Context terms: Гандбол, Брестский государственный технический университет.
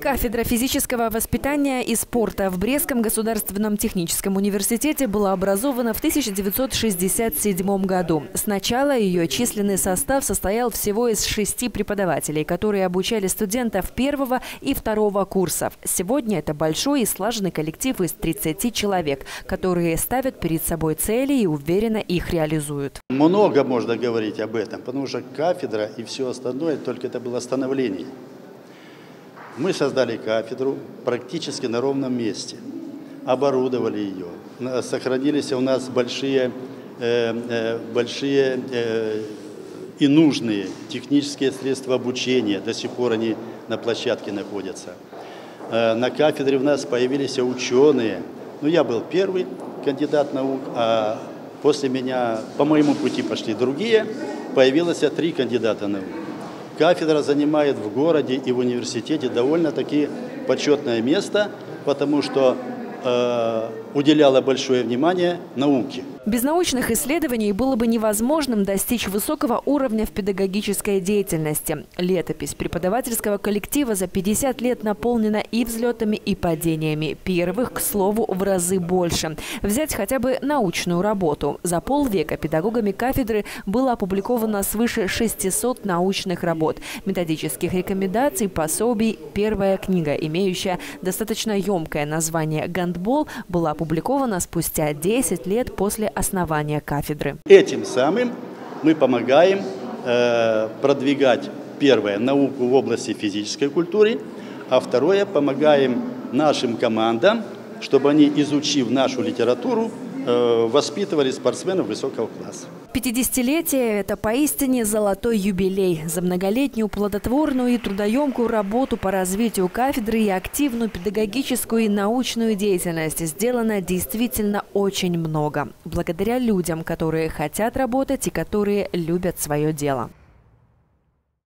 Кафедра физического воспитания и спорта в Брестском государственном техническом университете была образована в 1967 году. Сначала ее численный состав состоял всего из 6 преподавателей, которые обучали студентов 1-го и 2-го курсов. Сегодня это большой и слаженный коллектив из 30 человек, которые ставят перед собой цели и уверенно их реализуют. Много можно говорить об этом, потому что кафедра и все остальное, только это было становление. Мы создали кафедру практически на ровном месте, оборудовали ее. Сохранились у нас большие и нужные технические средства обучения. До сих пор они на площадке находятся. На кафедре у нас появились ученые. Ну, я был первый кандидат наук, а после меня по моему пути пошли другие. Появилось 3 кандидата наук. Кафедра занимает в городе и в университете довольно-таки почетное место, потому что уделяла большое внимание науке. Без научных исследований было бы невозможным достичь высокого уровня в педагогической деятельности. Летопись преподавательского коллектива за 50 лет наполнена и взлетами, и падениями. Первых, к слову, в разы больше. Взять хотя бы научную работу. За полвека педагогами кафедры было опубликовано свыше 600 научных работ, методических рекомендаций, пособий. Первая книга, имеющая достаточно емкое название «Гандбол», была опубликована спустя 10 лет после основания кафедры. Этим самым мы помогаем продвигать, первое, науку в области физической культуры, а второе, помогаем нашим командам, чтобы они, изучив нашу литературу, воспитывали спортсменов высокого класса. 50-летие – это поистине золотой юбилей. За многолетнюю плодотворную и трудоемкую работу по развитию кафедры и активную педагогическую и научную деятельность сделано действительно очень много. Благодаря людям, которые хотят работать и которые любят свое дело.